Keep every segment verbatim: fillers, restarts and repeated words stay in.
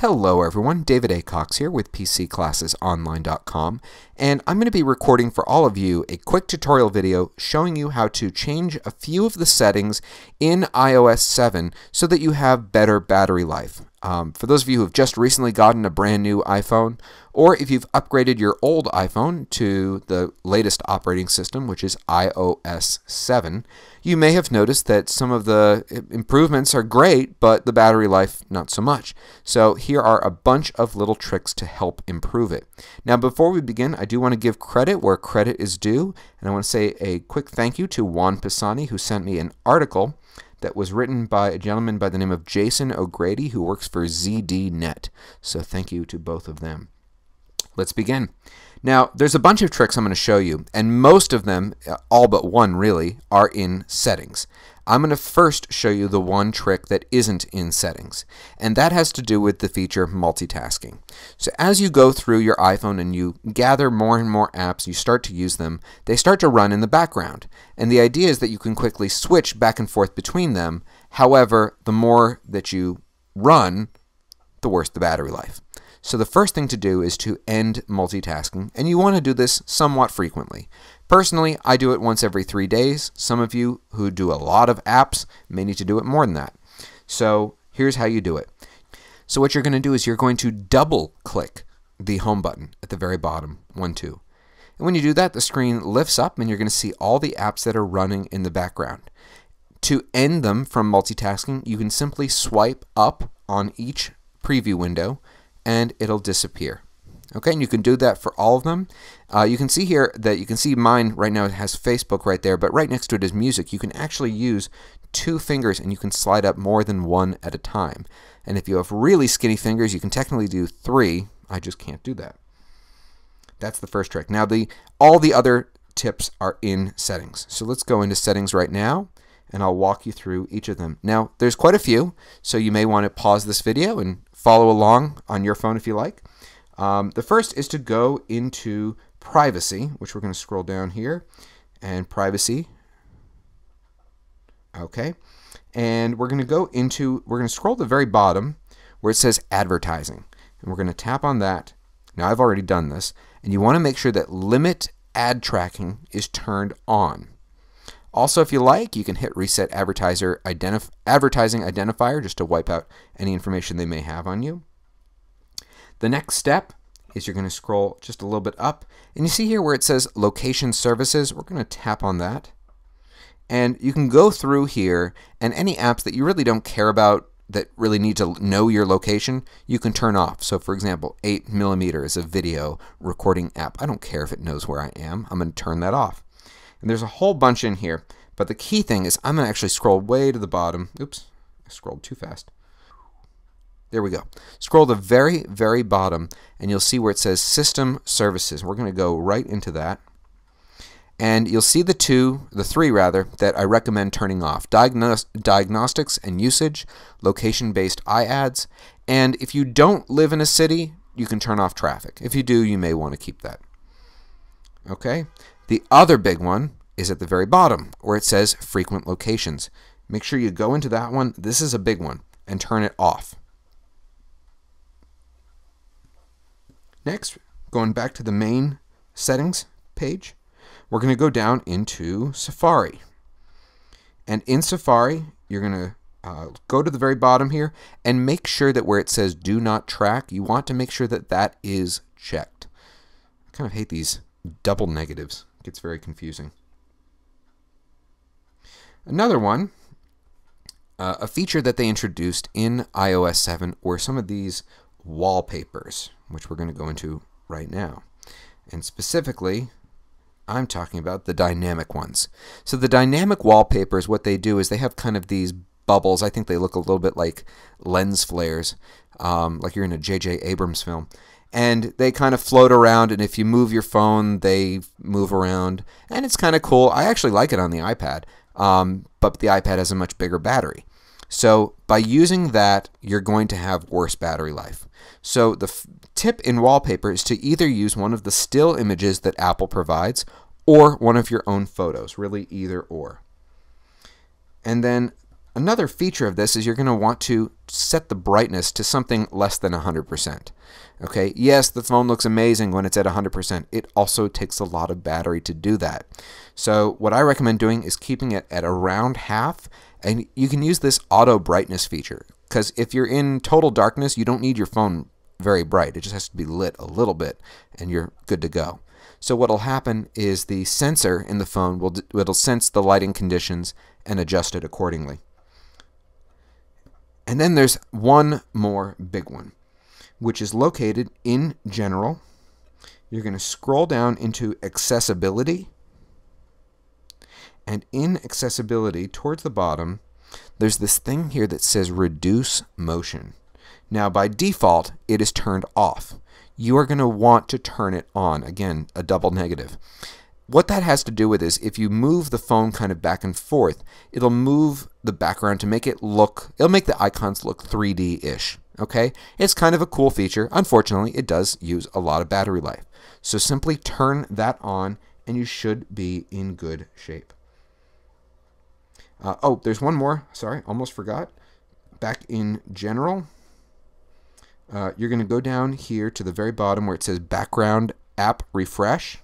Hello everyone, David A. Cox here with P C Classes Online dot com, and I'm going to be recording for all of you a quick tutorial video showing you how to change a few of the settings in i O S seven so that you have better battery life. Um, for those of you who have just recently gotten a brand new iPhone, or if you've upgraded your old iPhone to the latest operating system, which is i O S seven, you may have noticed that some of the improvements are great, but the battery life not so much. So here are a bunch of little tricks to help improve it. Now before we begin, I do want to give credit where credit is due, and I want to say a quick thank you to Juan Pisani, who sent me an article that was written by a gentleman by the name of Jason O'Grady, who works for Z D net. So thank you to both of them. Let's begin. Now, there's a bunch of tricks I'm going to show you, and most of them, all but one really, are in settings. I'm going to first show you the one trick that isn't in settings, and that has to do with the feature multitasking. So as you go through your iPhone and you gather more and more apps, you start to use them, they start to run in the background. And the idea is that you can quickly switch back and forth between them. However, the more that you run, the worse the battery life. So the first thing to do is to end multitasking, and you want to do this somewhat frequently. Personally, I do it once every three days. Some of you who do a lot of apps may need to do it more than that. So here's how you do it. So what you're going to do is you're going to double click the home button at the very bottom, one, two. And when you do that, the screen lifts up and you're going to see all the apps that are running in the background. To end them from multitasking, you can simply swipe up on each preview window and it'll disappear. Okay, and you can do that for all of them. Uh, you can see here that you can see mine right now, it has Facebook right there, but right next to it is music. You can actually use two fingers and you can slide up more than one at a time. And if you have really skinny fingers, you can technically do three. I just can't do that. That's the first trick. Now the all the other tips are in settings. So let's go into settings right now, and I'll walk you through each of them. Now there's quite a few, so you may want to pause this video and follow along on your phone if you like. Um, the first is to go into privacy, which we're going to scroll down here, and privacy. Okay, and we're going to go into, we're going to scroll to the very bottom where it says advertising, and we're going to tap on that. Now I've already done this, and you want to make sure that limit ad tracking is turned on. Also, if you like, you can hit Reset Advertiser Identif- Advertising Identifier just to wipe out any information they may have on you. The next step is you're going to scroll just a little bit up, and you see here where it says Location Services. We're going to tap on that. And you can go through here, and any apps that you really don't care about that really need to know your location, you can turn off. So for example, eight millimeter is a video recording app. I don't care if it knows where I am. I'm going to turn that off. And there's a whole bunch in here, but the key thing is I'm going to actually scroll way to the bottom. Oops, I scrolled too fast. There we go. Scroll to the very, very bottom, and you'll see where it says System Services. We're going to go right into that. And you'll see the two, the three rather, that I recommend turning off. Diagnos- diagnostics and usage, location-based iAds, and if you don't live in a city, you can turn off traffic. If you do, you may want to keep that. Okay. The other big one is at the very bottom where it says frequent locations. Make sure you go into that one. This is a big one, and turn it off. Next, going back to the main settings page, we're going to go down into Safari. And in Safari, you're going to uh, go to the very bottom here and make sure that where it says do not track, you want to make sure that that is checked. I kind of hate these double negatives. Gets very confusing. Another one, uh, a feature that they introduced in i O S seven were some of these wallpapers, which we're going to go into right now. And specifically, I'm talking about the dynamic ones. So the dynamic wallpapers, what they do is they have kind of these bubbles. I think they look a little bit like lens flares, um, like you're in a J J Abrams film. And they kind of float around, and if you move your phone, they move around. And it's kind of cool. I actually like it on the iPad, um, but the iPad has a much bigger battery. So by using that, you're going to have worse battery life. So the f tip in wallpaper is to either use one of the still images that Apple provides or one of your own photos, really either or. And then Another feature of this is you're going to want to set the brightness to something less than one hundred percent. Okay, yes, the phone looks amazing when it's at one hundred percent. It also takes a lot of battery to do that. So what I recommend doing is keeping it at around half, and you can use this auto brightness feature, because if you're in total darkness, you don't need your phone very bright. It just has to be lit a little bit and you're good to go. So what will happen is the sensor in the phone will it'll sense the lighting conditions and adjust it accordingly. And then there's one more big one, which is located in General. You're going to scroll down into Accessibility, and in Accessibility towards the bottom there's this thing here that says Reduce Motion. Now by default it is turned off. You are going to want to turn it on. Again, a double negative. What that has to do with is if you move the phone kind of back and forth, it'll move the background to make it look, it'll make the icons look three D-ish. Okay? It's kind of a cool feature. Unfortunately, it does use a lot of battery life. So simply turn that on and you should be in good shape. Uh, oh, there's one more. Sorry, almost forgot. Back in General, Uh, you're going to go down here to the very bottom where it says Background App Refresh.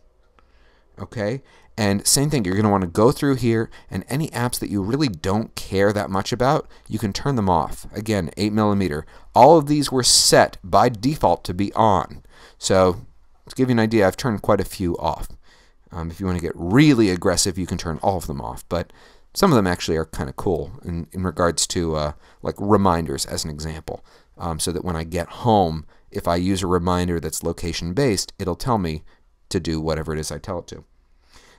Okay, and same thing, you're going to want to go through here, and any apps that you really don't care that much about, you can turn them off. Again, eight millimeter. All of these were set by default to be on. So to give you an idea, I've turned quite a few off. Um, if you want to get really aggressive, you can turn all of them off, but some of them actually are kind of cool in, in regards to uh, like reminders as an example. Um, so that when I get home, if I use a reminder that's location based, it'll tell me to do whatever it is I tell it to.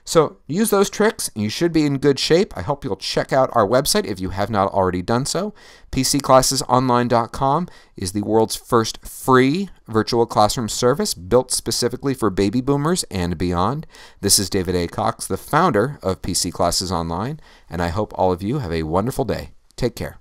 So use those tricks and you should be in good shape. I hope you'll check out our website if you have not already done so. P C Classes Online dot com is the world's first free virtual classroom service built specifically for baby boomers and beyond. This is David A. Cox, the founder of P C Classes Online, and I hope all of you have a wonderful day. Take care.